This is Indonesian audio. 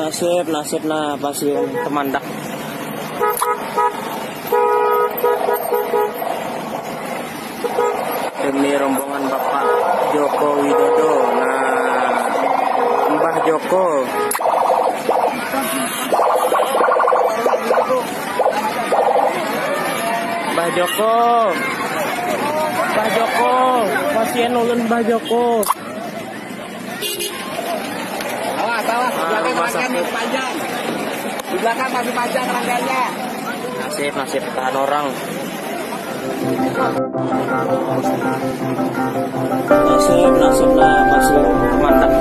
Nasib lah pasti teman dak. Demi rombongan Bapak Joko Widodo. Nah, Mbah Joko. Mbah Joko. Mbah Joko, pasien ulun Mbah Joko. Awas, belakang masih panjang. Di belakang masih panjang rangkaiannya. Nasib tahan orang. Nasib lah masih mantap.